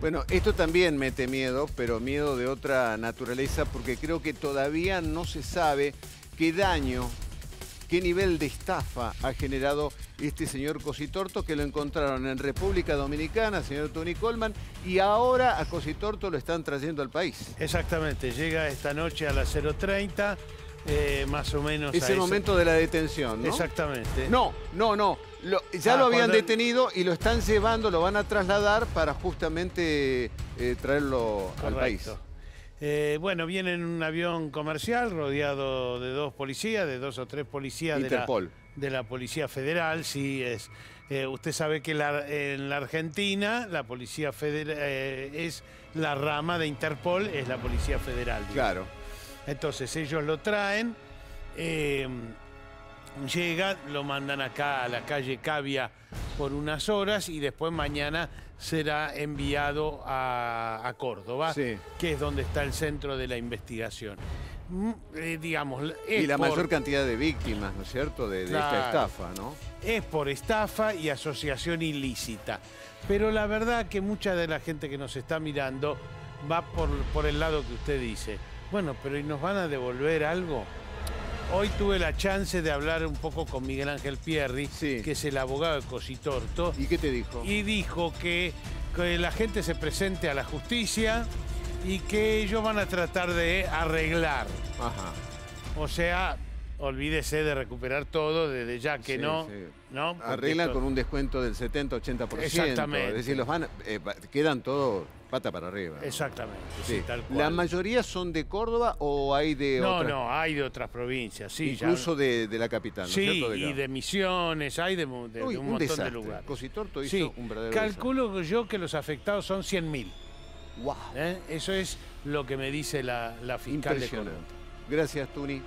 Bueno, esto también mete miedo, pero miedo de otra naturaleza, porque creo que todavía no se sabe qué daño, qué nivel de estafa ha generado este señor Cositorto, que lo encontraron en República Dominicana, señor Tony Coleman, y ahora a Cositorto lo están trayendo al país. Exactamente, llega esta noche a las 0:30, más o menos. Es el momento de la detención, ¿no? Exactamente. No. Ya lo habían detenido y lo están llevando, lo van a trasladar para justamente traerlo al país. Bueno, viene en un avión comercial rodeado de dos o tres policías Interpol. De la Policía Federal. Sí, es. Usted sabe que en la Argentina la Policía Federal es la rama de Interpol, es la Policía Federal. Digamos. Claro. Entonces ellos lo traen. Llega, lo mandan acá a la calle Cavia por unas horas y después mañana será enviado a Córdoba, sí, que es donde está el centro de la investigación. Digamos, y la mayor cantidad de víctimas, ¿no es cierto?, de esta estafa, ¿no? Es por estafa y asociación ilícita. Pero la verdad que mucha de la gente que nos está mirando va por el lado que usted dice. Bueno, pero ¿y nos van a devolver algo? Hoy tuve la chance de hablar un poco con Miguel Ángel Pierri, sí, que es el abogado de Cositorto. ¿Y qué te dijo? Y dijo que la gente se presente a la justicia y que ellos van a tratar de arreglar. Ajá. O sea, olvídese de recuperar todo desde ya que sí, no, sí, ¿no? Arreglan con un descuento del 70-80%. Exactamente. Es decir, los van, quedan todos... Pata para arriba. Exactamente, ¿no? Sí, tal cual. ¿La mayoría son de Córdoba o hay de otras? No, hay de otras provincias, sí. Incluso ya... de la capital, ¿no? Sí, ¿cierto? Y de Misiones, hay de uy, un montón desastre de lugares. Cositorto hizo, sí, un verdadero calculo desastre. Yo que los afectados son 100.000. Wow. Eso es lo que me dice la fiscal de Córdoba. Gracias, Tuni.